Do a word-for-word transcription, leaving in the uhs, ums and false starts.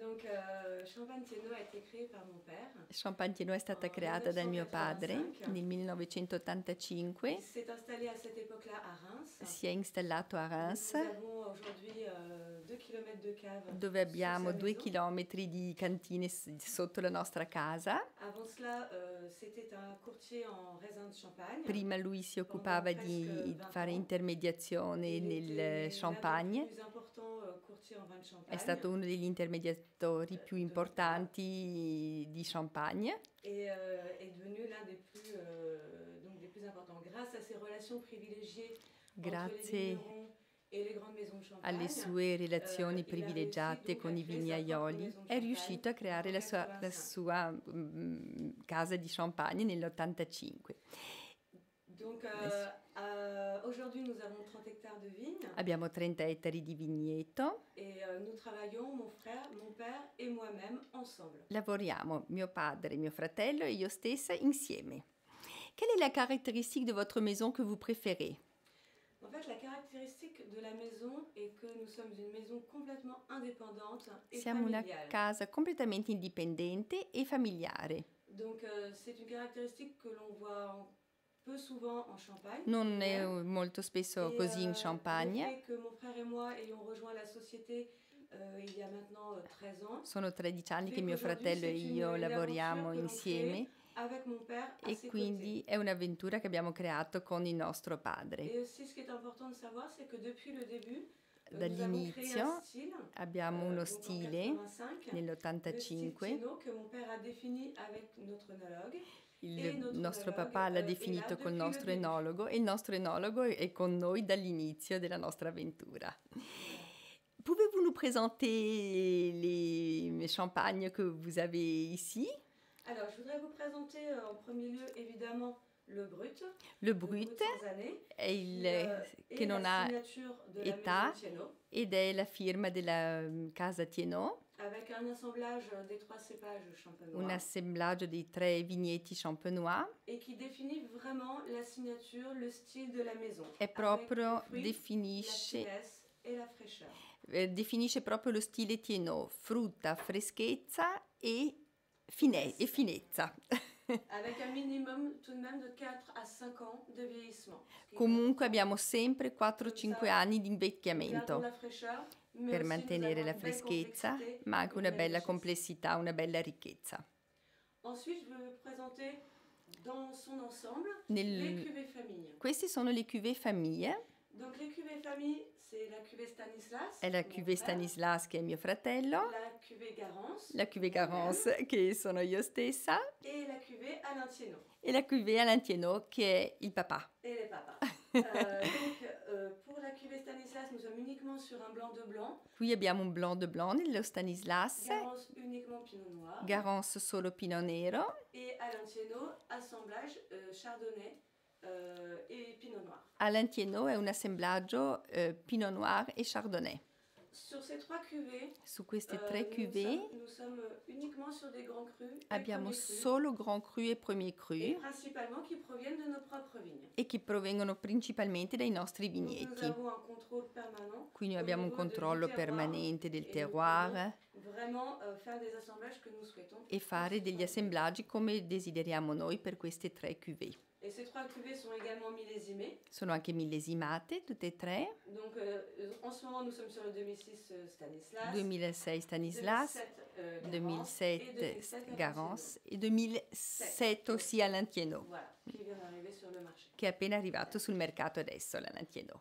Donc, euh, Champagne Thiénot a été créée par mon père. Champagne Thiénot è stata creata dal mio padre nel millenovecentottantacinque. Il s'est installé à cette époque-là à Reims. Si è installato a Reims. Nous avons aujourd'hui euh, deux kilomètres de cave. Dove abbiamo due chilometri di cantine sotto la nostra casa. Avant cela, euh, c'était un courtier en raisin de champagne. Prima lui si occupava di fare intermediazione nel champagne. È stato uno degli intermediatori più importanti di Champagne. È diventato l'un dei più importanti grazie a sue relazioni privilegiate alle sue relazioni privilegiate con i vignaioli. È riuscito a creare la sua, la sua mh, casa di Champagne nell'ottantacinque. Donc, euh, euh, aujourd'hui, nous avons trenta hectares de vignes. Abbiamo trenta ettari di vigneto. Et euh, nous travaillons, mon frère, mon père et moi-même, ensemble. Lavoriamo, mio padre, mio fratello e io stessa insieme. Quelle est la caractéristique de votre maison que vous préférez? En fait, la caractéristique de la maison est que nous sommes une maison complètement indépendante et familiale. Siamo una casa completamente indipendente e familiare. Donc, euh, c'est une caractéristique que l'on voit en non è molto spesso così in Champagne. Sono tredici anni che mio fratello e io lavoriamo insieme e quindi è un'avventura che abbiamo creato con il nostro padre. Dall'inizio abbiamo uno stile nell'ottantacinque che mio padre ha definito con il nostro enologo. Il nostro papà l'ha definito col nostro enologo e il nostro enologo è con noi dall'inizio della nostra avventura. Pouvez-vous nous présenter les champagnes que vous avez ici? Alors, je voudrais vous présenter en premier lieu évidemment le brut. Le brut è il che non ha età ed è la firma della casa Thiénot. Avec un assemblage des trois cépages champenois. Un assemblaggio dei tre vigneti champenois. E che definisce vraiment la signature, le stile della maison. È proprio definisce e la fraîcheur. Definisce proprio lo stile Thiénot, frutta, freschezza e fine e finezza. Avec un minimum tout de même de quattro a cinque anni de vieillissement. Comunque abbiamo sempre quattro cinque anni di invecchiamento. Per mantenere la freschezza, ma anche una bella complessità, una bella ricchezza. Nel... Queste sono le cuvée famiglie. È la cuvée Stanislas che è mio fratello, la cuvée Garance che sono io stessa e la cuvée Alain Thiénot che è il papà. Uh, donc, uh, pour la cuvée Stanislas, nous sommes uniquement sur un blanc de blanc. Qui abbiamo un blanc de blanc nello Stanislas. Garance uniquement Pinot Noir. Garance solo Pinot Nero. Et Alain Thiénot, assemblage uh, Chardonnay uh, et Pinot Noir. Alain Thiénot è un assemblaggio uh, Pinot Noir e Chardonnay. Sur ces trois cuvées, su queste tre cuvées, uh, nous, nous sommes uniquement sur des grands crus. Abbiamo solo Grand Cru e Premier Cru. Et principalement qui proviennent de nos propres vignes. E che provengono principalmente dai nostri vigneti. Nous avons un contrôle permanent. Quindi abbiamo un controllo permanente del terroir. Vraiment uh, faire des assemblages que nous souhaitons. E fare degli assemblaggi come desideriamo noi per queste tre cuvées. E queste tre cuvées sono également millésimées. Sono anche millesimate, tutte e tre. Donc, euh, en ce moment, nous sommes sur le duemilasei Stanislas, duemilasei Stanislas, duemilasette, duemilasette Garance e duemilasette aussi Alain Thiénot, voilà, che, che è appena arrivato sul mercato adesso l'Alain Thiénot.